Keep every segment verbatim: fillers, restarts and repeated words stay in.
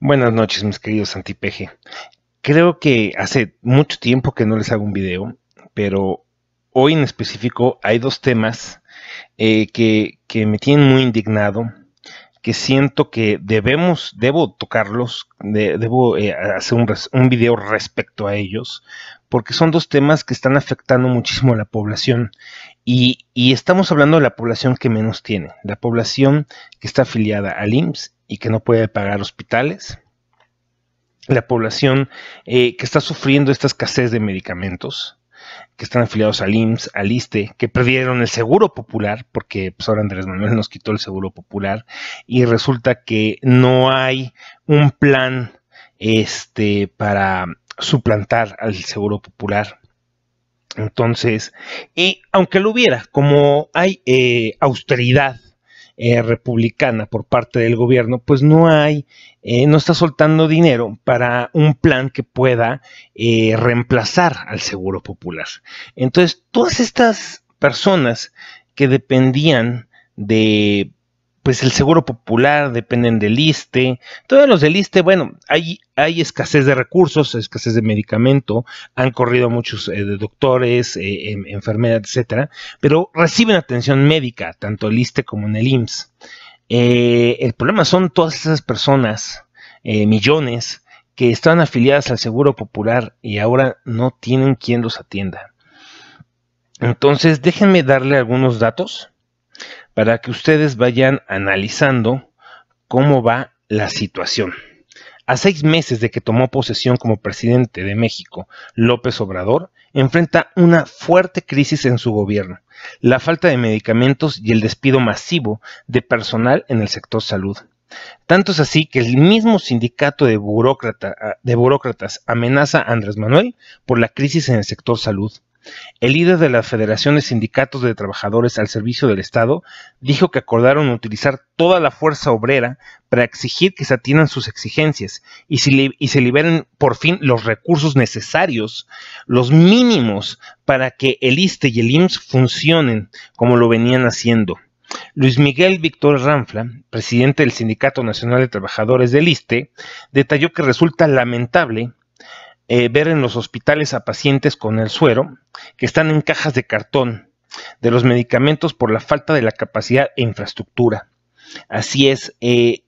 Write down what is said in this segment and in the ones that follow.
Buenas noches, mis queridos Antipeje. Creo que hace mucho tiempo que no les hago un video, pero hoy en específico hay dos temas eh, que, que me tienen muy indignado, que siento que debemos, debo tocarlos, de, debo eh, hacer un, res, un video respecto a ellos, porque son dos temas que están afectando muchísimo a la población y, y estamos hablando de la población que menos tiene, la población que está afiliada al I M S S y que no puede pagar hospitales, la población eh, que está sufriendo esta escasez de medicamentos, que están afiliados al I M S S, al ISSSTE, que perdieron el Seguro Popular, porque pues, ahora Andrés Manuel nos quitó el Seguro Popular, y resulta que no hay un plan este, para suplantar al Seguro Popular. Entonces, y aunque lo hubiera, como hay eh, austeridad, Eh, republicana por parte del gobierno, pues no hay, eh, no está soltando dinero para un plan que pueda eh, reemplazar al Seguro Popular. Entonces, todas estas personas que dependían de, pues, el Seguro Popular, dependen del ISSSTE, todos los del ISSSTE, bueno, hay, hay escasez de recursos, escasez de medicamento, han corrido muchos eh, doctores, eh, en, enfermeras, etcétera, pero reciben atención médica, tanto el ISSSTE como en el I M S S. Eh, el problema son todas esas personas, eh, millones, que están afiliadas al Seguro Popular y ahora no tienen quien los atienda. Entonces, déjenme darle algunos datos para que ustedes vayan analizando cómo va la situación. A seis meses de que tomó posesión como presidente de México, López Obrador enfrenta una fuerte crisis en su gobierno, la falta de medicamentos y el despido masivo de personal en el sector salud. Tanto es así que el mismo sindicato de, burócrata, de burócratas amenaza a Andrés Manuel por la crisis en el sector salud. El líder de la Federación de Sindicatos de Trabajadores al Servicio del Estado dijo que acordaron utilizar toda la fuerza obrera para exigir que se atiendan sus exigencias y se liberen por fin los recursos necesarios, los mínimos, para que el ISSSTE y el I M S S funcionen como lo venían haciendo. Luis Miguel Víctor Ranfla, presidente del Sindicato Nacional de Trabajadores del ISSSTE, detalló que resulta lamentable Eh, ver en los hospitales a pacientes con el suero que están en cajas de cartón de los medicamentos por la falta de la capacidad e infraestructura. Así es, eh,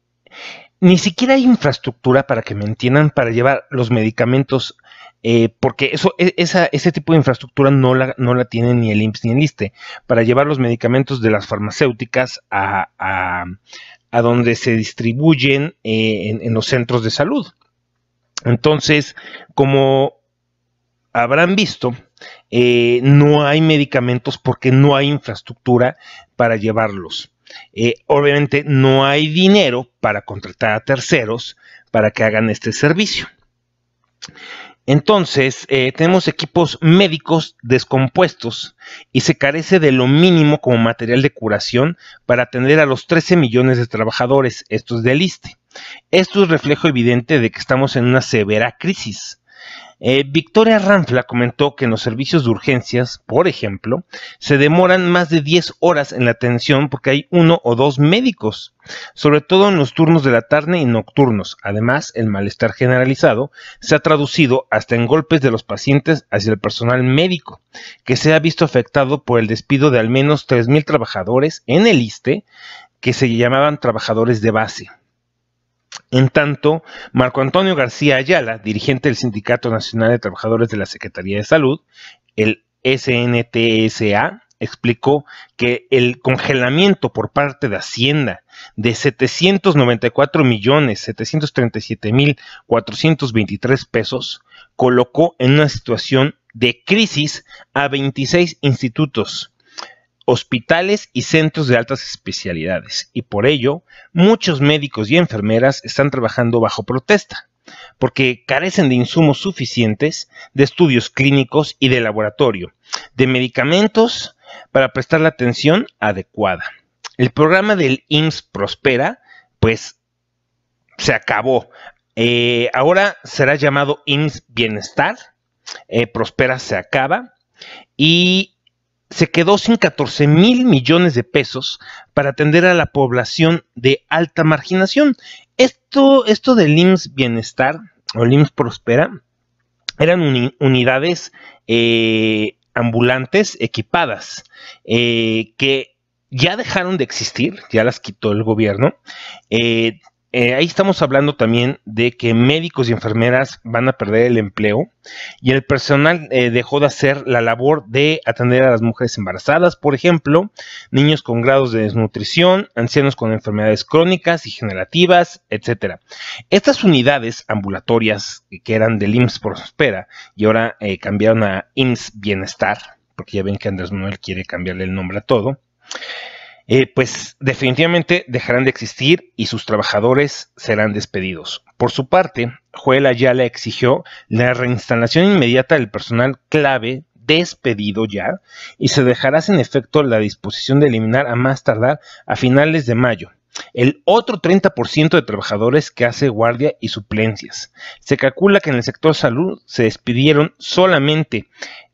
ni siquiera hay infraestructura, para que me entiendan, para llevar los medicamentos, eh, porque eso, esa, ese tipo de infraestructura no la, no la tiene ni el I M S S ni el ISSSTE, para llevar los medicamentos de las farmacéuticas a, a, a donde se distribuyen eh, en, en los centros de salud. Entonces, como habrán visto, eh, no hay medicamentos porque no hay infraestructura para llevarlos. Eh, obviamente no hay dinero para contratar a terceros para que hagan este servicio. Entonces, eh, tenemos equipos médicos descompuestos y se carece de lo mínimo como material de curación para atender a los trece millones de trabajadores, estos del ISSSTE. Esto es reflejo evidente de que estamos en una severa crisis. Eh, Victoria Ranfla comentó que en los servicios de urgencias, por ejemplo, se demoran más de diez horas en la atención porque hay uno o dos médicos, sobre todo en los turnos de la tarde y nocturnos. Además, el malestar generalizado se ha traducido hasta en golpes de los pacientes hacia el personal médico, que se ha visto afectado por el despido de al menos tres mil trabajadores en el ISSSTE, que se llamaban trabajadores de base. En tanto, Marco Antonio García Ayala, dirigente del Sindicato Nacional de Trabajadores de la Secretaría de Salud, el S N T S A, explicó que el congelamiento por parte de Hacienda de setecientos noventa y cuatro millones setecientos treinta y siete mil cuatrocientos veintitrés pesos colocó en una situación de crisis a veintiséis institutos, hospitales y centros de altas especialidades, y por ello muchos médicos y enfermeras están trabajando bajo protesta porque carecen de insumos suficientes, de estudios clínicos y de laboratorio, de medicamentos para prestar la atención adecuada. El programa del I M S S Prospera pues se acabó. Eh, ahora será llamado I M S S Bienestar, eh, Prospera se acaba y se quedó sin catorce mil millones de pesos para atender a la población de alta marginación. Esto, esto del I M S S Bienestar o el I M S S Prospera eran uni unidades eh, ambulantes equipadas eh, que ya dejaron de existir, ya las quitó el gobierno. Eh, Eh, ahí estamos hablando también de que médicos y enfermeras van a perder el empleo y el personal eh, dejó de hacer la labor de atender a las mujeres embarazadas, por ejemplo, niños con grados de desnutrición, ancianos con enfermedades crónicas y generativas, etcétera. Estas unidades ambulatorias que eran del I M S S Prospera y ahora eh, cambiaron a I M S S Bienestar, porque ya ven que Andrés Manuel quiere cambiarle el nombre a todo. Eh, pues definitivamente dejarán de existir y sus trabajadores serán despedidos. Por su parte, Joel Ayala exigió la reinstalación inmediata del personal clave despedido ya y se dejará sin efecto la disposición de eliminar a más tardar a finales de mayo el otro treinta por ciento de trabajadores que hace guardia y suplencias. Se calcula que en el sector salud se despidieron solamente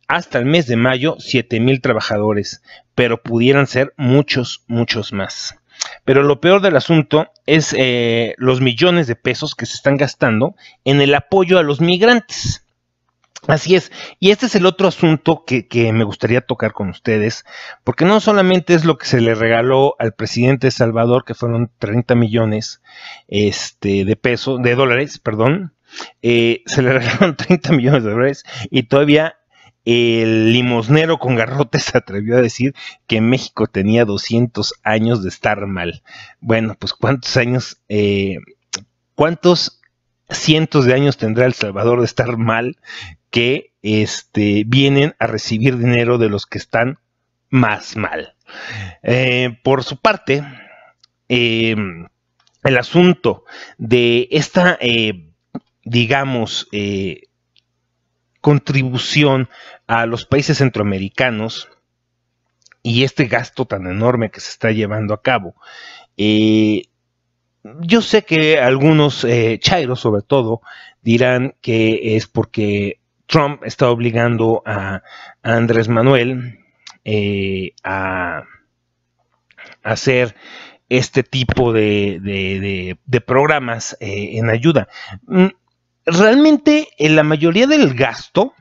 hasta el mes de mayo siete mil trabajadores, pero pudieran ser muchos, muchos más. Pero lo peor del asunto es eh, los millones de pesos que se están gastando en el apoyo a los migrantes. Así es, y este es el otro asunto que, que me gustaría tocar con ustedes, porque no solamente es lo que se le regaló al presidente de Salvador, que fueron treinta millones este, de pesos, de dólares, perdón, eh, se le regalaron treinta millones de dólares y todavía el limosnero con garrote se atrevió a decir que México tenía doscientos años de estar mal. Bueno, pues cuántos años, eh, cuántos cientos de años tendrá El Salvador de estar mal que este, vienen a recibir dinero de los que están más mal. Eh, por su parte, eh, el asunto de esta, eh, digamos, eh, contribución a los países centroamericanos y este gasto tan enorme que se está llevando a cabo. Eh, yo sé que algunos eh, chairos, sobre todo, dirán que es porque Trump está obligando a, a Andrés Manuel eh, a, a hacer este tipo de, de, de, de programas eh, en ayuda. Realmente eh, la mayoría del gasto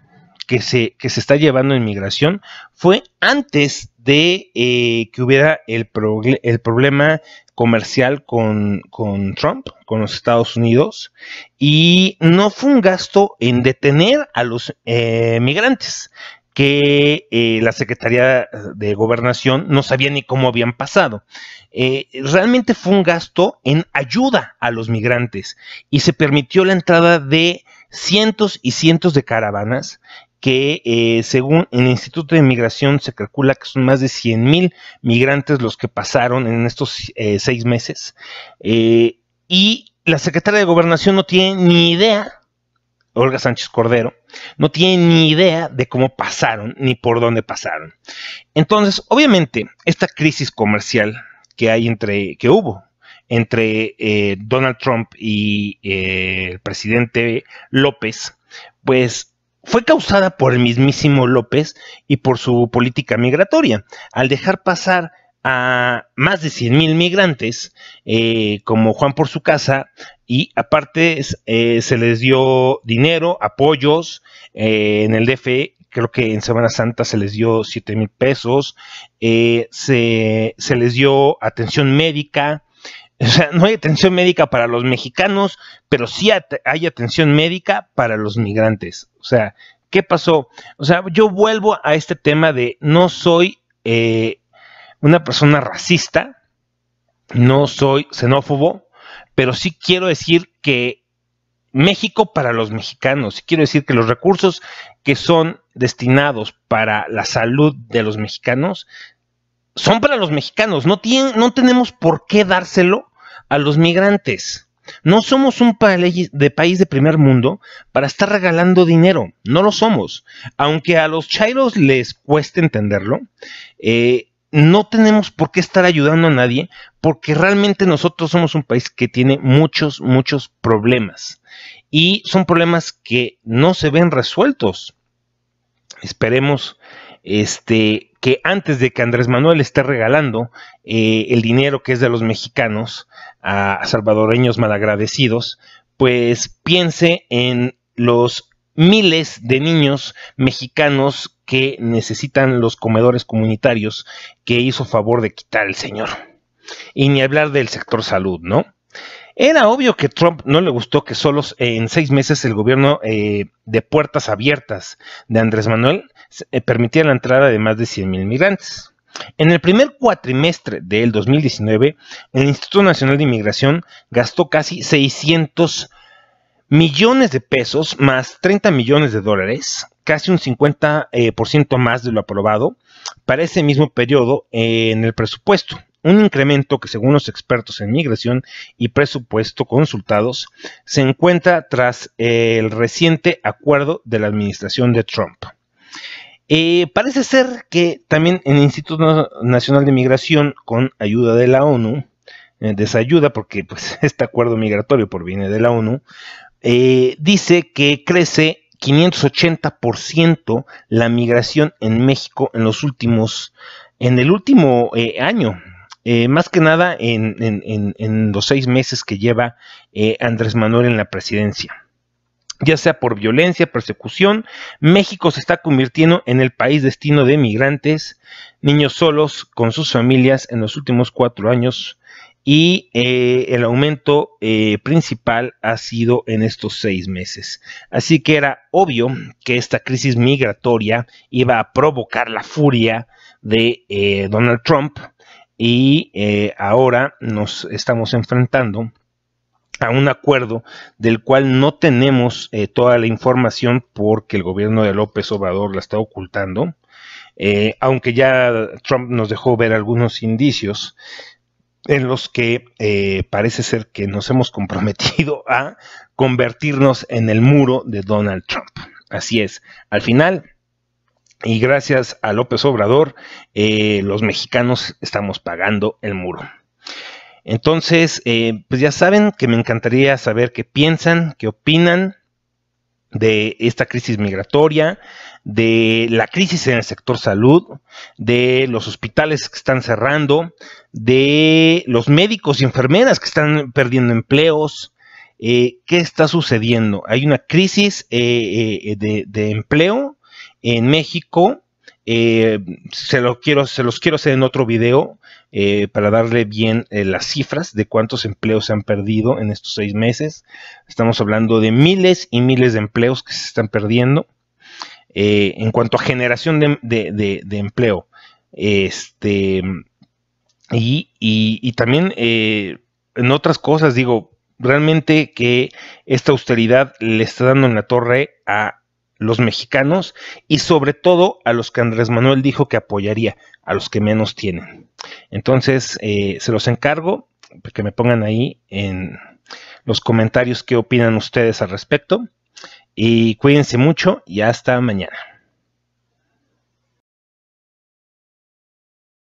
que se, que se está llevando en migración fue antes de eh, que hubiera el, pro, el problema comercial con, con Trump, con los Estados Unidos, y no fue un gasto en detener a los eh, migrantes, que eh, la Secretaría de Gobernación no sabía ni cómo habían pasado. Eh, realmente fue un gasto en ayuda a los migrantes y se permitió la entrada de cientos y cientos de caravanas que eh, según el Instituto de Inmigración se calcula que son más de cien mil migrantes los que pasaron en estos eh, seis meses. Eh, y la Secretaría de Gobernación no tiene ni idea, Olga Sánchez Cordero, no tiene ni idea de cómo pasaron ni por dónde pasaron. Entonces, obviamente, esta crisis comercial que hay entre, que hubo entre eh, Donald Trump y eh, el presidente López, pues fue causada por el mismísimo López y por su política migratoria. Al dejar pasar a más de cien mil migrantes, eh, como Juan por su casa, y aparte eh, se les dio dinero, apoyos, eh, en el D F, creo que en Semana Santa se les dio siete mil pesos, eh, se, se les dio atención médica. O sea, no hay atención médica para los mexicanos, pero sí hay atención médica para los migrantes. O sea, ¿qué pasó? O sea, yo vuelvo a este tema de no soy eh, una persona racista, no soy xenófobo, pero sí quiero decir que México para los mexicanos, sí quiero decir que los recursos que son destinados para la salud de los mexicanos son para los mexicanos, no, tienen, no tenemos por qué dárselo a los migrantes. No somos un país de, país de primer mundo para estar regalando dinero, no lo somos. Aunque a los chairos les cueste entenderlo, eh, no tenemos por qué estar ayudando a nadie porque realmente nosotros somos un país que tiene muchos, muchos problemas. Y son problemas que no se ven resueltos. Esperemos este, que antes de que Andrés Manuel esté regalando eh, el dinero que es de los mexicanos a salvadoreños malagradecidos, pues piense en los miles de niños mexicanos que necesitan los comedores comunitarios que hizo favor de quitar el señor. Y ni hablar del sector salud, ¿no? Era obvio que Trump no le gustó que solo en seis meses el gobierno eh, de puertas abiertas de Andrés Manuel eh, permitiera la entrada de más de cien mil migrantes. En el primer cuatrimestre del dos mil diecinueve, el Instituto Nacional de Inmigración gastó casi seiscientos millones de pesos más treinta millones de dólares, casi un cincuenta por ciento eh, por ciento más de lo aprobado para ese mismo periodo eh, en el presupuesto. Un incremento que, según los expertos en migración y presupuesto consultados, se encuentra tras el reciente acuerdo de la administración de Trump. Eh, parece ser que también el Instituto Nacional de Migración, con ayuda de la ONU, eh, desayuda porque pues, este acuerdo migratorio proviene de la ONU, eh, dice que crece quinientos ochenta por ciento la migración en México en los últimos, en el último eh, año. Eh, más que nada en, en, en, en los seis meses que lleva eh, Andrés Manuel en la presidencia. Ya sea por violencia, persecución, México se está convirtiendo en el país destino de migrantes, niños solos con sus familias en los últimos cuatro años y eh, el aumento eh, principal ha sido en estos seis meses. Así que era obvio que esta crisis migratoria iba a provocar la furia de eh, Donald Trump. Y eh, ahora nos estamos enfrentando a un acuerdo del cual no tenemos eh, toda la información porque el gobierno de López Obrador la está ocultando, eh, aunque ya Trump nos dejó ver algunos indicios en los que eh, parece ser que nos hemos comprometido a convertirnos en el muro de Donald Trump. Así es, al final... Y gracias a López Obrador, eh, los mexicanos estamos pagando el muro. Entonces, eh, pues ya saben que me encantaría saber qué piensan, qué opinan de esta crisis migratoria, de la crisis en el sector salud, de los hospitales que están cerrando, de los médicos y enfermeras que están perdiendo empleos. Eh, ¿Qué está sucediendo? Hay una crisis eh, eh, de, de empleo. En México, eh, se, lo quiero, se los quiero hacer en otro video eh, para darle bien eh, las cifras de cuántos empleos se han perdido en estos seis meses. Estamos hablando de miles y miles de empleos que se están perdiendo. Eh, en cuanto a generación de, de, de, de empleo, este y, y, y también eh, en otras cosas, digo, realmente que esta austeridad le está dando en la torre a los mexicanos y sobre todo a los que Andrés Manuel dijo que apoyaría, a los que menos tienen. Entonces, eh, se los encargo que me pongan ahí en los comentarios qué opinan ustedes al respecto y cuídense mucho y hasta mañana.